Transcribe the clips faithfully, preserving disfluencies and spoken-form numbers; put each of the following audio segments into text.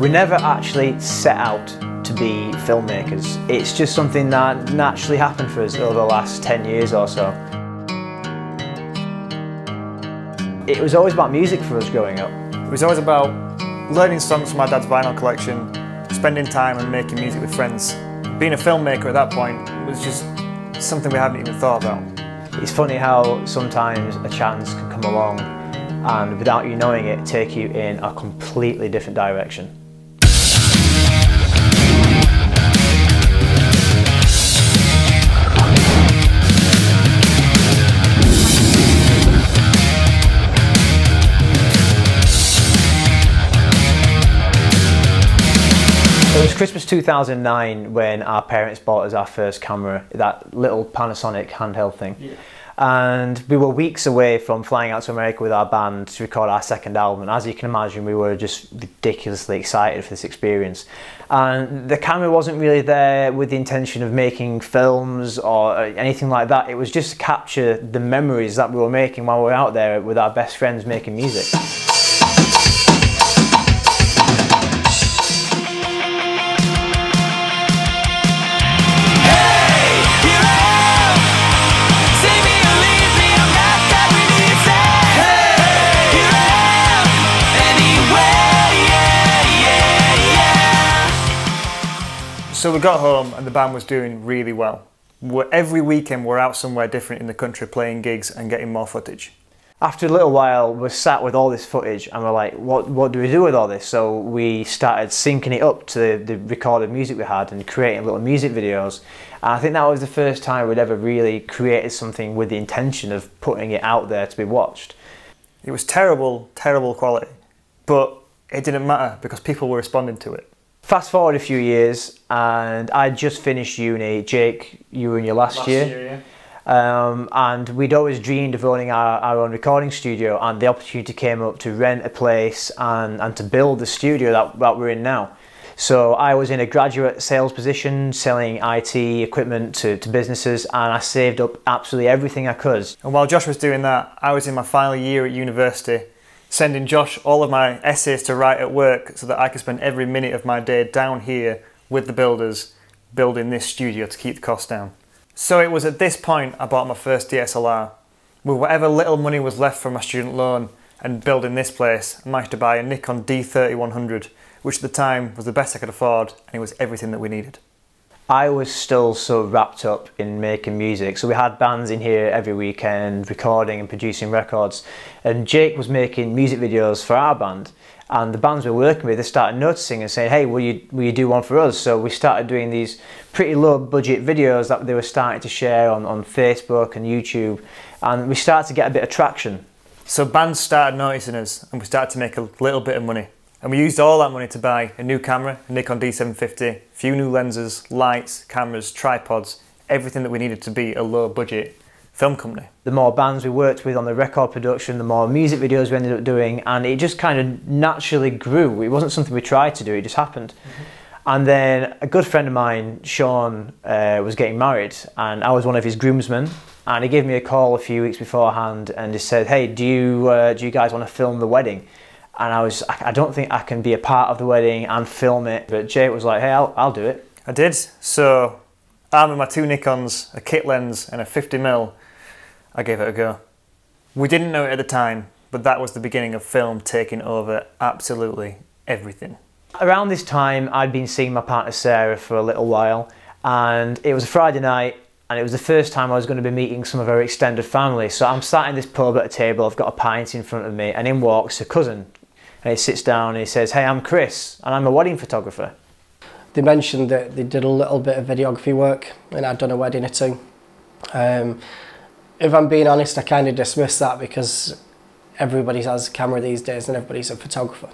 We never actually set out to be filmmakers. It's just something that naturally happened for us over the last ten years or so. It was always about music for us growing up. It was always about learning songs from my dad's vinyl collection, spending time and making music with friends. Being a filmmaker at that point was just something we hadn't even thought about. It's funny how sometimes a chance can come along and without you knowing it, take you in a completely different direction. It was Christmas two thousand nine when our parents bought us our first camera, that little Panasonic handheld thing. Yeah. And we were weeks away from flying out to America with our band to record our second album. And as you can imagine, we were just ridiculously excited for this experience. And the camera wasn't really there with the intention of making films or anything like that. It was just to capture the memories that we were making while we were out there with our best friends making music. So we got home and the band was doing really well. We're, every weekend we're out somewhere different in the country playing gigs and getting more footage. After a little while we're sat with all this footage and we're like, what, what do we do with all this? So we started syncing it up to the, the recorded music we had and creating little music videos. And I think that was the first time we'd ever really created something with the intention of putting it out there to be watched. It was terrible, terrible quality, but it didn't matter because people were responding to it. Fast forward a few years and I just finished uni. Jake, you were in your last, last year. year yeah. um, and we'd always dreamed of owning our, our own recording studio, and the opportunity came up to rent a place and, and to build the studio that, that we're in now. So I was in a graduate sales position selling I T equipment to, to businesses, and I saved up absolutely everything I could. And while Josh was doing that, I was in my final year at university, sending Josh all of my essays to write at work so that I could spend every minute of my day down here with the builders building this studio to keep the costs down. So it was at this point I bought my first D S L R. With whatever little money was left from my student loan and building this place, I managed to buy a Nikon D thirty-one hundred, which at the time was the best I could afford, and it was everything that we needed. I was still so wrapped up in making music. So we had bands in here every weekend, recording and producing records. And Jake was making music videos for our band. And the bands we were working with, they started noticing and saying, hey, will you, will you do one for us? So we started doing these pretty low budget videos that they were starting to share on, on Facebook and YouTube. And we started to get a bit of traction. So bands started noticing us and we started to make a little bit of money. And we used all that money to buy a new camera, a Nikon D seven fifty, a few new lenses, lights, cameras, tripods, everything that we needed to be a low budget film company. The more bands we worked with on the record production, the more music videos we ended up doing, and it just kind of naturally grew. It wasn't something we tried to do, it just happened. Mm-hmm. And then a good friend of mine, Sean, uh, was getting married, and I was one of his groomsmen. And he gave me a call a few weeks beforehand and he said, hey, do you, uh, do you guys want to film the wedding? And I was, I don't think I can be a part of the wedding and film it. But Jake was like, hey, I'll, I'll do it. I did. So, armed with my two Nikons, a kit lens and a fifty mil, I gave it a go. We didn't know it at the time, but that was the beginning of film taking over absolutely everything. Around this time, I'd been seeing my partner Sarah for a little while, and it was a Friday night, and it was the first time I was going to be meeting some of her extended family. So I'm sat in this pub at a table, I've got a pint in front of me, and in walks her cousin. And he sits down and he says, hey, I'm Chris, and I'm a wedding photographer. They mentioned that they did a little bit of videography work, and I'd done a wedding or two. Um, if I'm being honest, I kind of dismissed that because everybody has a camera these days and everybody's a photographer.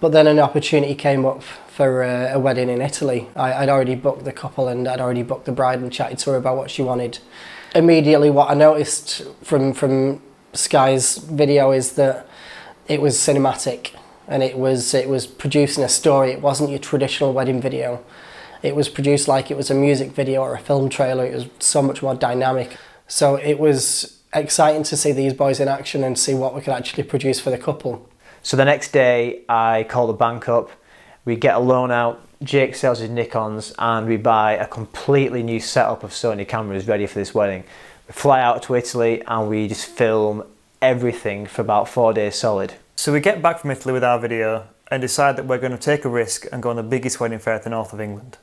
But then an opportunity came up for a, a wedding in Italy. I, I'd already booked the couple and I'd already booked the bride and chatted to her about what she wanted. Immediately what I noticed from, from Sky's video is that it was cinematic, and it was it was producing a story. It wasn't your traditional wedding video. It was produced like it was a music video or a film trailer. It was so much more dynamic. So it was exciting to see these boys in action and see what we could actually produce for the couple. So the next day I called the bank up. we get a loan out, Jake sells his Nikons, and we buy a completely new setup of Sony cameras ready for this wedding. We fly out to Italy and we just film everything for about four days solid. So we get back from Italy with our video and decide that we're going to take a risk and go on the biggest wedding fair at the north of England.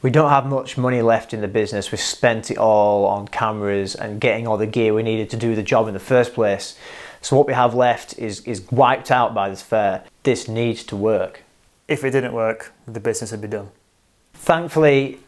We don't have much money left in the business. We've spent it all on cameras and getting all the gear we needed to do the job in the first place. So what we have left is, is wiped out by this fair. This needs to work. If it didn't work, the business would be done. Thankfully,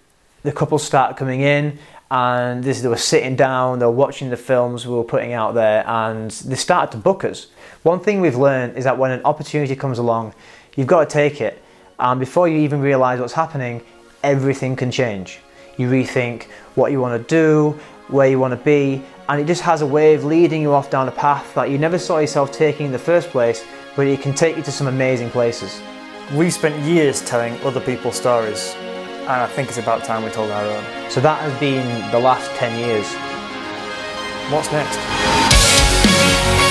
the couple start coming in, and this, they were sitting down, they were watching the films we were putting out there, and they started to book us. One thing we've learned is that when an opportunity comes along, you've got to take it. And before you even realise what's happening, everything can change. You rethink what you want to do, where you want to be, and it just has a way of leading you off down a path that you never saw yourself taking in the first place, but it can take you to some amazing places. We've spent years telling other people's stories, and I think it's about time we told our own. So that has been the last ten years. What's next?